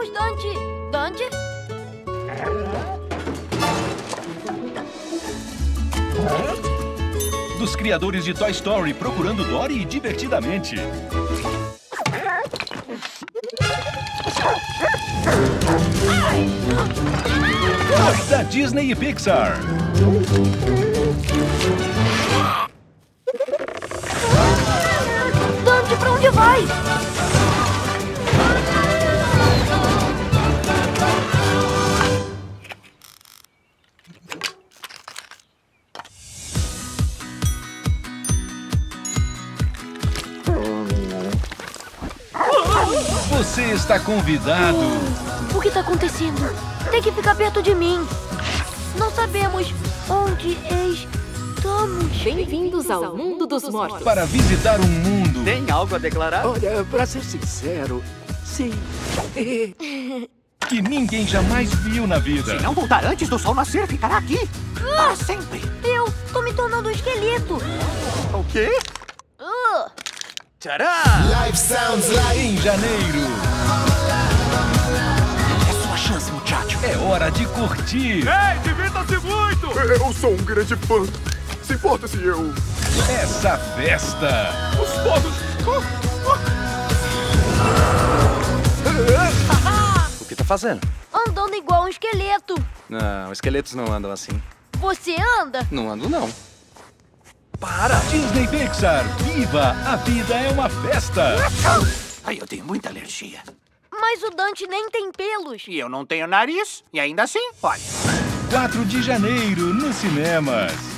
Vamos, Dante! Dante? Dos criadores de Toy Story, procurando Dory divertidamente. Da Disney e Pixar. Dante, pra onde vai? Você está convidado. O que está acontecendo? Tem que ficar perto de mim. Não sabemos onde estamos. Bem-vindos ao Mundo dos Mortos. Para visitar o mundo. Tem algo a declarar? Olha, para ser sincero, sim. Que ninguém jamais viu na vida. Se não voltar antes do sol nascer, ficará aqui. Para sempre. Eu tô me tornando um esqueleto. O quê? Tcharam! Life sounds like... Em janeiro. É sua chance, muchacho. É hora de curtir. Ei, divirta-se muito! Eu sou um grande fã. Se importa se eu... Essa festa. Os fogos. O que tá fazendo? Andando igual um esqueleto. Não, esqueletos não andam assim. Você anda? Não ando, não. Para! Disney Pixar, Viva! A vida é uma festa! Ai, eu tenho muita alergia. Mas o Dante nem tem pelos. E eu não tenho nariz, e ainda assim, olha. 4 de janeiro, nos cinemas.